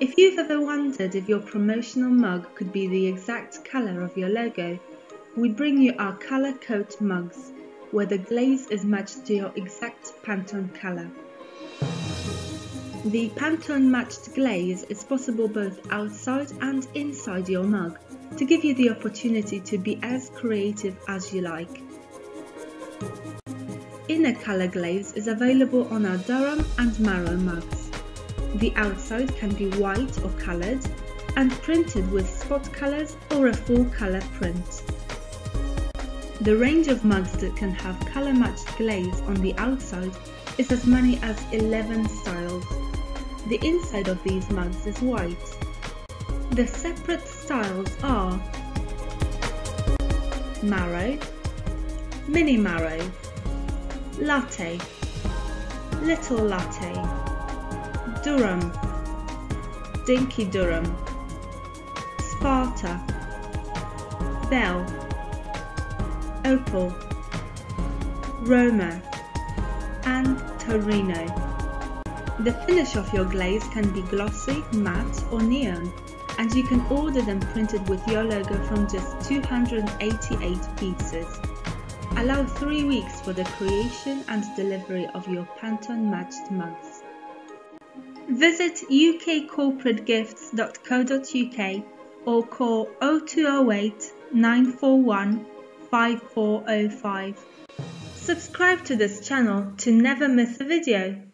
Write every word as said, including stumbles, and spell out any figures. If you've ever wondered if your promotional mug could be the exact colour of your logo, we bring you our ColourCoat mugs, where the glaze is matched to your exact Pantone colour. The Pantone matched glaze is possible both outside and inside your mug, to give you the opportunity to be as creative as you like. Inner colour glaze is available on our Durham and Marrow mugs. The outside can be white or coloured and printed with spot colours or a full colour print. The range of mugs that can have colour matched glaze on the outside is as many as eleven styles. The inside of these mugs is white. The separate styles are Marrow, Mini Marrow, Latte, Little Latte, Durham, Dinky Durham, Sparta, Bell, Opal, Roma and Torino. The finish of your glaze can be glossy, matte or neon, and you can order them printed with your logo from just two hundred eighty-eight pieces. Allow three weeks for the creation and delivery of your Pantone matched mugs. Visit u k corporate gifts dot co dot u k or call oh two oh eight, nine four one, five four oh five. Subscribe to this channel to never miss a video.